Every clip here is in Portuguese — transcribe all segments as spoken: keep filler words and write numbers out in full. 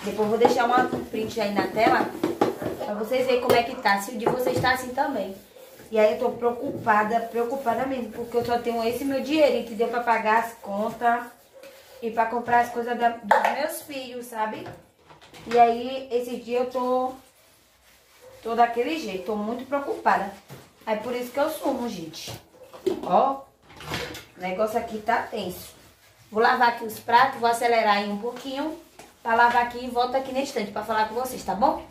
Depois eu vou deixar uma print aí na tela, pra vocês verem como é que tá. Se o de vocês tá assim também. E aí eu tô preocupada, preocupada mesmo. Porque eu só tenho esse meu dinheirinho que deu pra pagar as contas. E pra comprar as coisas da, dos meus filhos, sabe? E aí, esse dia eu tô... tô daquele jeito. Tô muito preocupada. Aí, por isso que eu sumo, gente. Ó. O negócio aqui tá tenso. Vou lavar aqui os pratos. Vou acelerar aí um pouquinho. Pra lavar aqui e volto aqui na estante pra falar com vocês, tá bom?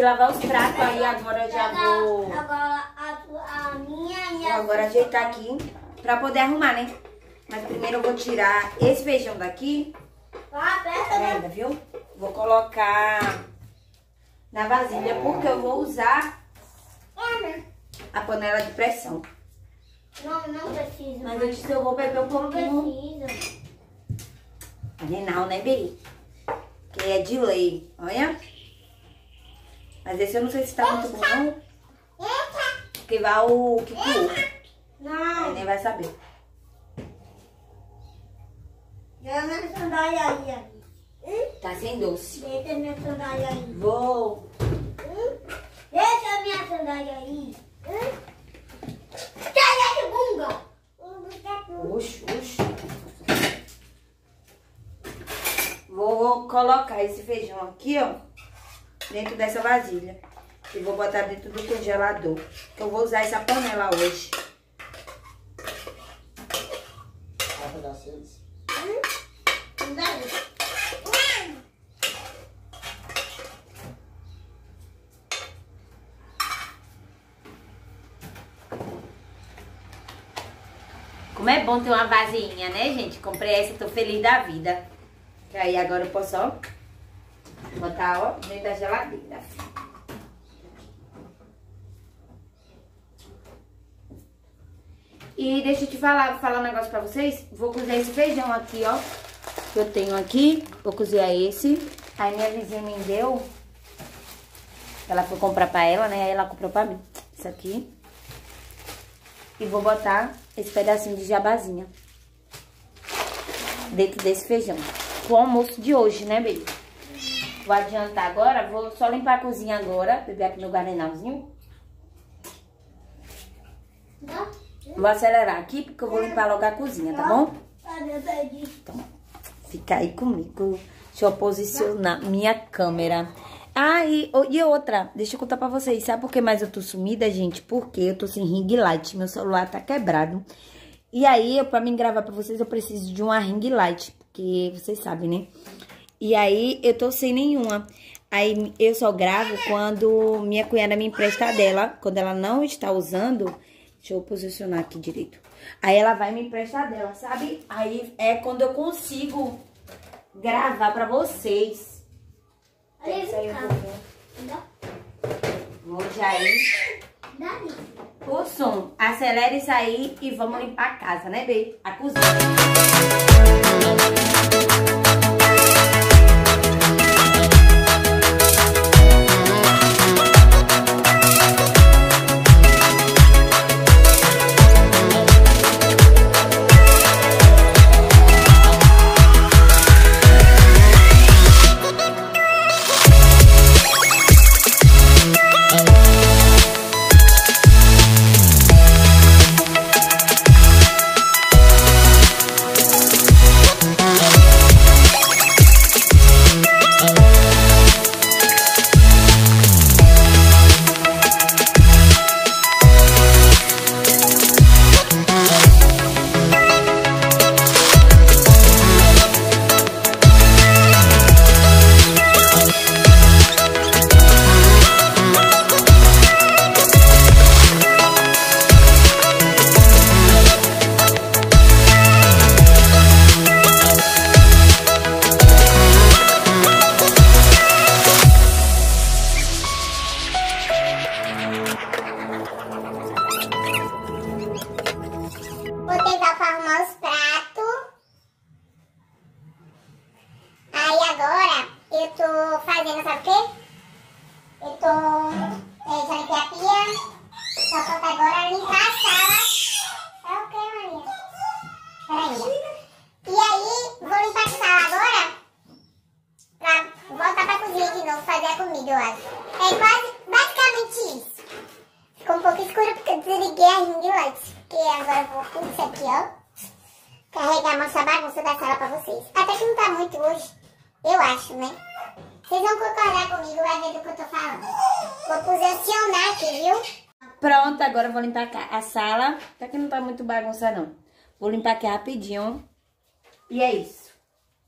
Lavar os pratos aí, agora eu já vou... Agora a minha... agora ajeitar aqui pra poder arrumar, né? Mas primeiro eu vou tirar esse feijão daqui Ah, aperta, né? Ainda, viu? Vou colocar na vasilha, porque eu vou usar a panela de pressão. Não, não precisa. Mas antes eu vou beber um pouquinho. Não precisa. Arenal, né, Beri? Que é de lei, olha. Mas esse eu não sei se tá muito bom, não. Porque vai o que pulou. Não. Aí nem vai saber. Já na sandália aí. Tá sem doce. Deixa a minha sandália aí. Vou. Deixa a minha sandália aí. Sai daqui, bunga. Oxe, oxe. Vou colocar esse feijão aqui, ó, dentro dessa vasilha. E vou botar dentro do congelador. Que eu vou usar essa panela hoje. Como é bom ter uma vasilhinha, né, gente? Comprei essa, tô feliz da vida. Que aí agora eu posso, ó, botar, ó, dentro da geladeira. E deixa eu te falar, falar um negócio pra vocês. Vou cozinhar esse feijão aqui, ó, que eu tenho aqui. Vou cozinhar esse. Aí minha vizinha me deu. Ela foi comprar pra ela, né? Aí ela comprou pra mim. Isso aqui. E vou botar esse pedacinho de jabazinha dentro desse feijão. O almoço de hoje, né, bebê? Vou adiantar agora. Vou só limpar a cozinha agora. Beber aqui meu garenalzinho. Vou acelerar aqui, porque eu vou limpar logo a cozinha, tá bom? Então, fica aí comigo. Deixa eu posicionar minha câmera. Ah, e, e outra, deixa eu contar pra vocês, sabe por que mais eu tô sumida, gente? Porque eu tô sem ring light, meu celular tá quebrado. E aí, eu, pra mim gravar pra vocês, eu preciso de uma ring light, porque vocês sabem, né? E aí, eu tô sem nenhuma. Aí, eu só gravo quando minha cunhada me empresta a dela, quando ela não está usando. Deixa eu posicionar aqui direito. Aí, ela vai me emprestar dela, sabe? Aí, é quando eu consigo gravar pra vocês. Tem que sair um pouquinho. Vamos aí. O som. Acelera isso aí e vamos limpar a casa, né, Bê? A cozinha. Pronto, agora eu vou limpar a sala. Até que não tá muito bagunça, não. Vou limpar aqui rapidinho. E é isso.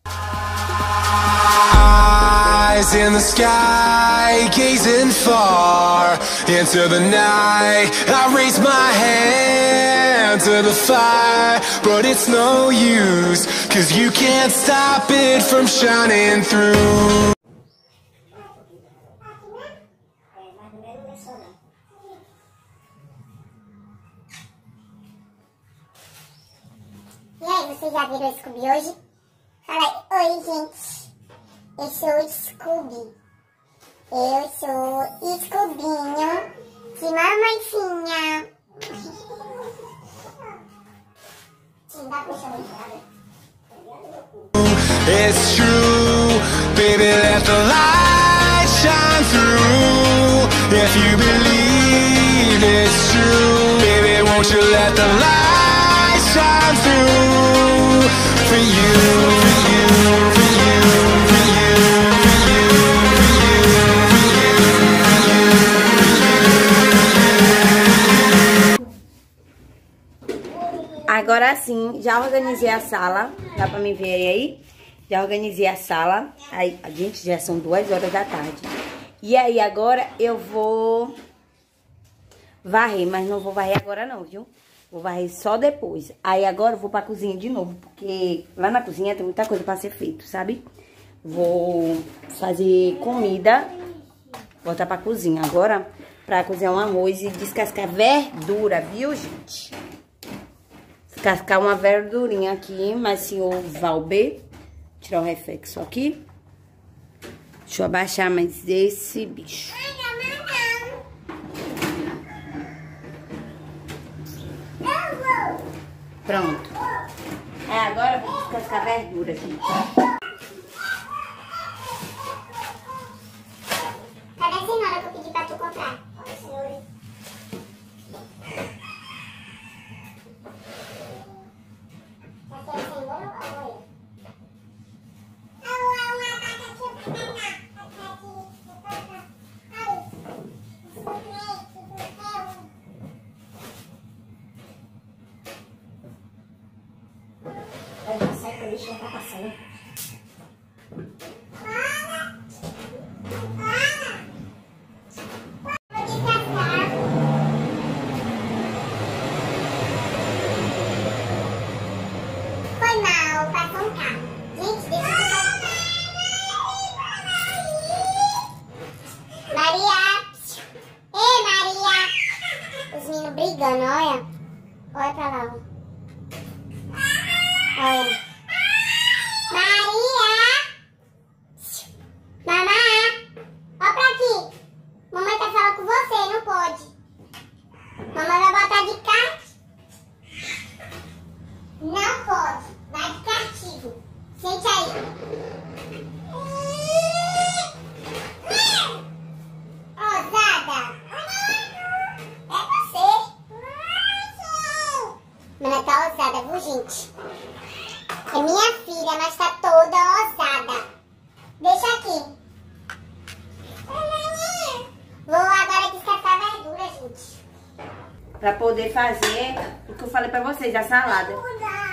Eyes in the sky, gazing far into the night. I raise my hand to the fire, but it's no use, cause you can't stop it from shining through. E aí, vocês já viram o Scooby hoje? Fala aí, oi gente, eu sou o Scooby, eu sou o Scoobinho de mamãezinha. It's true, baby, let the light shine through. If you believe it's true, baby, won't you let the light shine through. For you, for you, for you, for you, for you, for you, for you, for you. Agora sim, já organizei a sala. Dá pra me ver aí? Já organizei a sala. Aí, gente, já são duas horas da tarde. E aí, agora eu vou varrer, mas não vou varrer agora não, viu? Vou varrer só depois. Aí agora eu vou pra cozinha de novo, porque lá na cozinha tem muita coisa pra ser feito, sabe? Vou fazer comida, botar pra cozinha agora, pra cozinhar um arroz e descascar verdura, viu, gente? Descascar uma verdurinha aqui, mas senhor Valber, tirar o reflexo aqui. Deixa eu abaixar mais esse bicho. Pronto. É, agora eu vou descascar a verdura aqui. Cadê a cenoura que eu pedi pra tu comprar? Olha a cenoura. Vai ser a cenoura ou a olha? Pra poder fazer o que eu falei pra vocês, a salada. Eu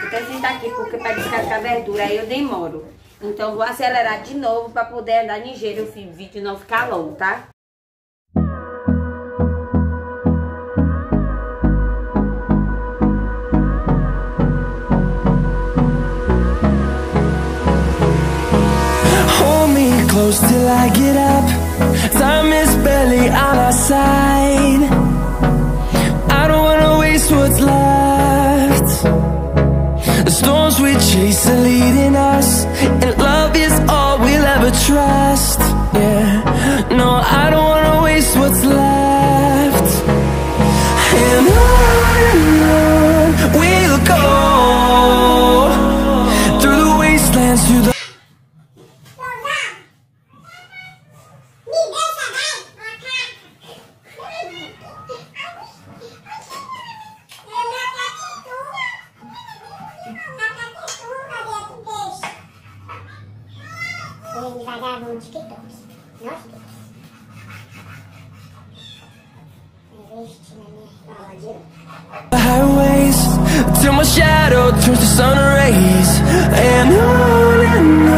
até sentar aqui, porque pra descascar a verdura aí eu demoro. Então eu vou acelerar de novo pra poder andar ligeiro e o vídeo não ficar longo, tá? Hold me close till I get up. Time is barely on our side. What's left? The storms we chase are leading us, and love is all we'll ever trust. Yeah, no, I don't wanna waste what's left. And on and on we'll go through the wastelands, through the. The highways till my shadow turns to sun rays, and on and on.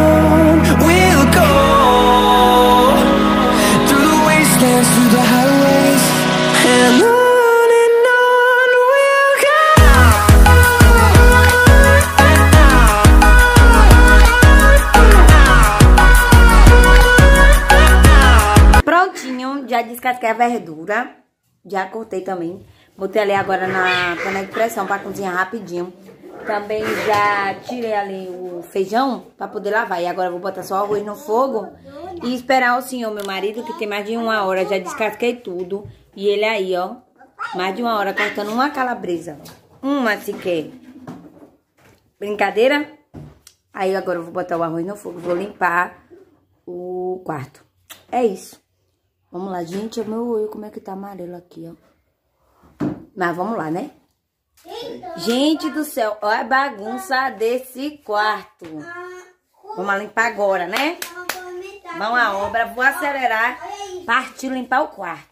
aqui é a verdura. Já cortei também. Botei ali agora na panela de pressão para cozinhar rapidinho. Também já tirei ali o feijão para poder lavar. E agora eu vou botar só o arroz no fogo e esperar o senhor, meu marido, que tem mais de uma hora. Já descasquei tudo. E ele aí, ó, mais de uma hora cortando uma calabresa. Uma sequer. Brincadeira? Aí agora eu vou botar o arroz no fogo. Vou limpar o quarto. É isso. Vamos lá, gente. O meu olho, como é que tá amarelo aqui, ó. Mas vamos lá, né? Gente do céu, olha a bagunça desse quarto. Vamos limpar agora, né? Mão à obra, vou acelerar. Partiu limpar o quarto.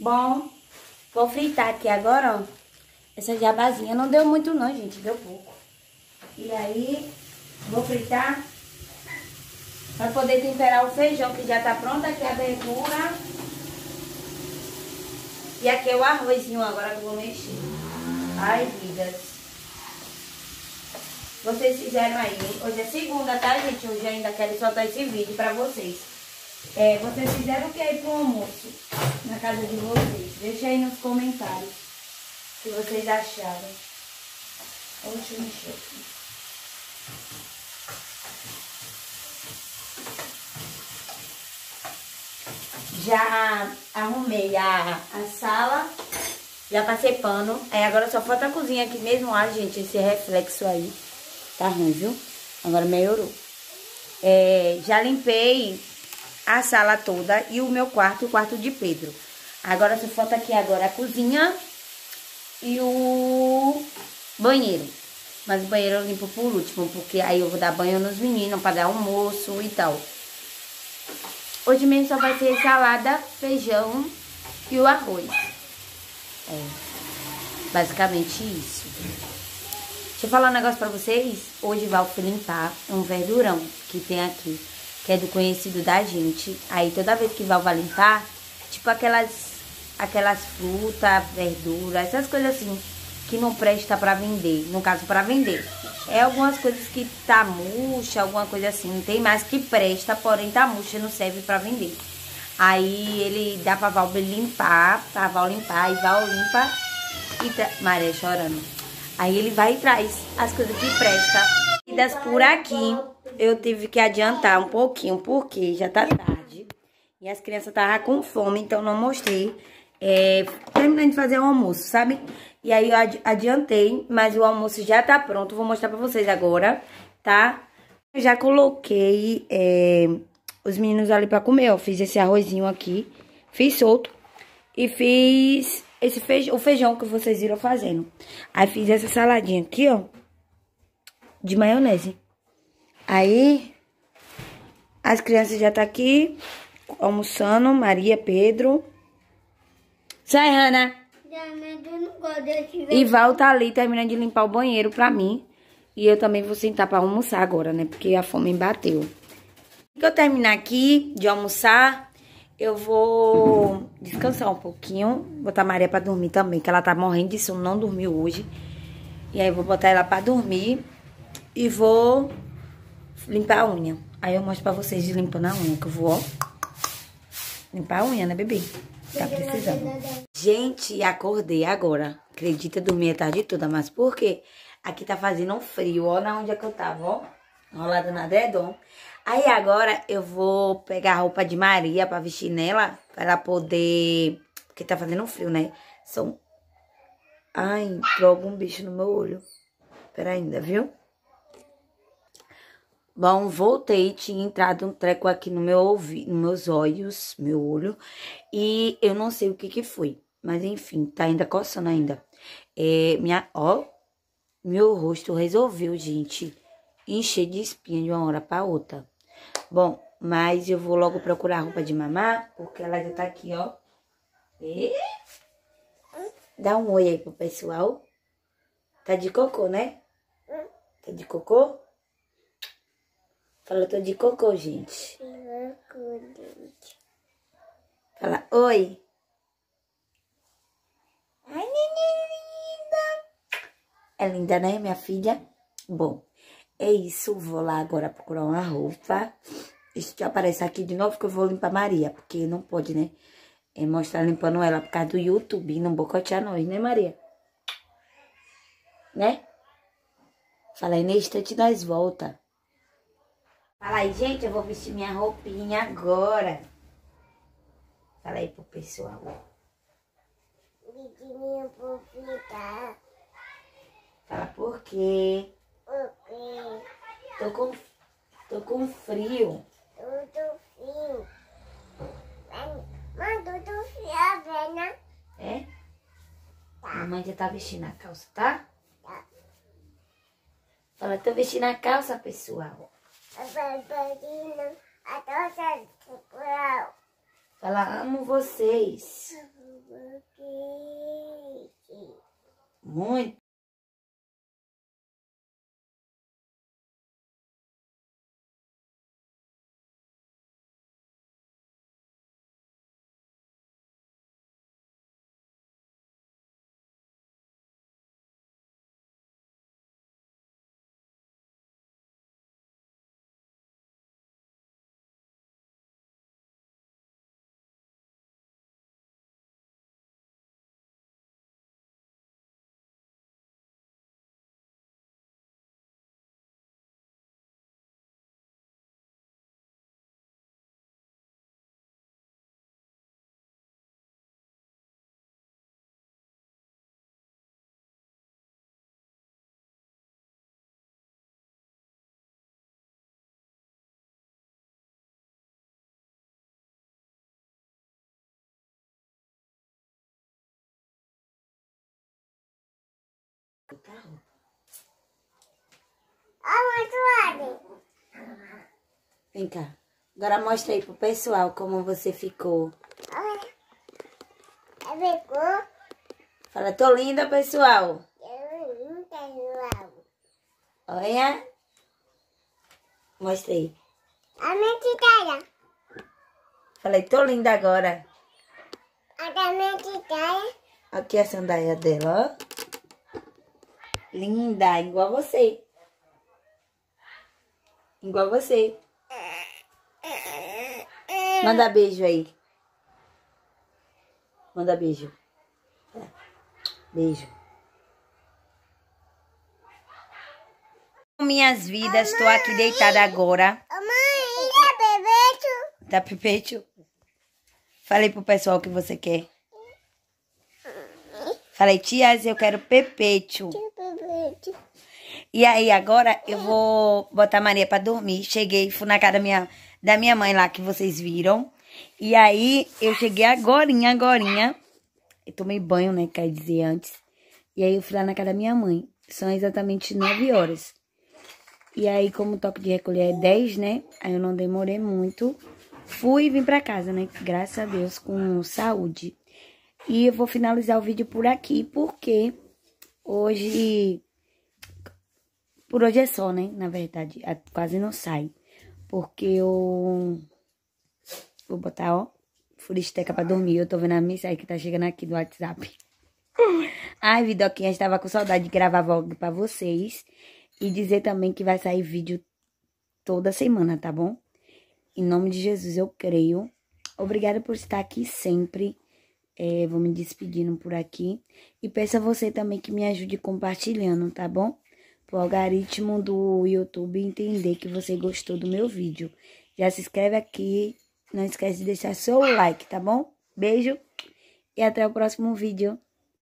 Bom, vou fritar aqui agora, ó. Essa jabazinha não deu muito não, gente. Deu pouco. E aí, vou fritar para poder temperar o feijão, que já tá pronto. Aqui a verdura. E aqui é o arrozinho agora que eu vou mexer. Ai, vidas. Vocês fizeram aí, hein? Hoje é segunda, tá, gente? Hoje ainda quero soltar esse vídeo para vocês. É, vocês fizeram o que aí pro almoço? Na casa de vocês? Deixa aí nos comentários se vocês acharam. Deixa eu mexer aqui. Já arrumei a, a sala, já passei pano. Aí agora só falta a cozinha aqui mesmo. Ah, gente, esse reflexo aí tá ruim, viu? Agora melhorou. É, já limpei a sala toda e o meu quarto, o quarto de Pedro. Agora só falta aqui agora a cozinha e o banheiro. Mas o banheiro eu limpo por último, porque aí eu vou dar banho nos meninos para dar almoço e tal. Hoje mesmo só vai ter salada, feijão e o arroz. É, basicamente isso. Deixa eu falar um negócio pra vocês. Hoje vai limpar um verdurão que tem aqui, que é do conhecido da gente. Aí toda vez que vai limpar, tipo aquelas, aquelas frutas, verduras, essas coisas assim, que não presta pra vender. No caso, pra vender. É algumas coisas que tá murcha, alguma coisa assim. Não tem mais que presta, porém tá murcha, não serve pra vender. Aí ele dá pra Val limpar, pra Val limpar, e Val limpa e tra... Maria chorando. Aí ele vai e traz as coisas que presta. E por aqui, eu tive que adiantar um pouquinho, porque já tá tarde. E as crianças estavam com fome, então não mostrei. É, terminando de fazer o almoço, sabe? E aí eu adiantei, mas o almoço já tá pronto. Vou mostrar pra vocês agora, tá? Eu já coloquei é, os meninos ali pra comer, ó. Fiz esse arrozinho aqui, fiz solto. E fiz esse feijão, o feijão que vocês viram fazendo. Aí fiz essa saladinha aqui, ó, de maionese. Aí as crianças já tá aqui almoçando, Maria, Pedro. Sai, Hannah. E Val tá ali terminando de limpar o banheiro pra mim. E eu também vou sentar pra almoçar agora, né? Porque a fome bateu. Quando eu terminar aqui de almoçar, eu vou descansar um pouquinho. Botar a Maria pra dormir também, que ela tá morrendo de sono, não dormiu hoje. E aí eu vou botar ela pra dormir. E vou limpar a unha. Aí eu mostro pra vocês limpando a unha, que eu vou, ó, limpar a unha, né, bebê? Tá precisando. Gente, acordei agora. Acredita, dormir a tarde toda, mas por quê? Aqui tá fazendo um frio, ó, na onde é que eu tava, ó, enrolada no edredom. Aí agora eu vou pegar a roupa de Maria pra vestir nela, pra ela poder... Porque tá fazendo frio, né? São... Ai, entrou algum bicho no meu olho. Pera ainda, viu? Bom, voltei, tinha entrado um treco aqui no meu ouvido, nos meus olhos, meu olho. E eu não sei o que que foi. Mas enfim, tá ainda coçando ainda. É, minha, ó, meu rosto resolveu, gente, encher de espinha de uma hora pra outra. Bom, mas eu vou logo procurar roupa de mamar, porque ela já tá aqui, ó. E... Dá um oi aí pro pessoal. Tá de cocô, né? Tá de cocô? Fala, tô de cocô, gente. Fala, oi. Ai, linda. É linda, né, minha filha? Bom, é isso. Vou lá agora procurar uma roupa. Isso que aparece aqui de novo, que eu vou limpar Maria. Porque não pode, né? É mostrar limpando ela por causa do YouTube. Não bocotear nós, né, Maria? Né? Fala aí, nesse instante nós volta. Fala aí, gente, eu vou vestir minha roupinha agora. Fala aí pro pessoal. Virginia, vou ficar. Fala por quê? Por quê? Tô com, tô com frio. Eu tô frio. Mãe, eu tô frio, velha. É? Tá. Mamãe já tá vestindo a calça, tá? Tá. Fala, tô vestindo a calça, pessoal. Fala, amo vocês. Muito. Carro. Vem cá. Agora mostra aí pro pessoal como você ficou. Fala, tô linda, pessoal. Olha. Mostra aí. Falei, tô linda agora. Aqui a sandália dela, ó. Linda, igual você. Igual você. Manda beijo aí. Manda beijo. Beijo. Minhas vidas, estou aqui deitada agora. Mãe, tá pepecho? Tá pepecho? Falei pro pessoal o que você quer. Falei, tias, eu quero pepecho. E aí, agora eu vou botar a Maria pra dormir. Cheguei, fui na casa da minha, da minha mãe lá, que vocês viram. E aí, eu cheguei agorinha, agorinha. Eu tomei banho, né, quer dizer, antes. E aí, eu fui lá na casa da minha mãe. São exatamente nove horas. E aí, como o toque de recolher é dez, né, aí eu não demorei muito. Fui e vim pra casa, né, graças a Deus, com saúde. E eu vou finalizar o vídeo por aqui, porque hoje... Por hoje é só, né? Na verdade, quase não sai. Porque eu... Vou botar, ó, furisteca pra dormir. Eu tô vendo a mensagem que tá chegando aqui do WhatsApp. Ai, Vidoquinha, estava com saudade de gravar vlog pra vocês. E dizer também que vai sair vídeo toda semana, tá bom? Em nome de Jesus, eu creio. Obrigada por estar aqui sempre. É, vou me despedindo por aqui. E peço a você também que me ajude compartilhando, tá bom? pro algoritmo do YouTube entender que você gostou do meu vídeo. Já se inscreve aqui, não esquece de deixar seu like, tá bom? Beijo e até o próximo vídeo.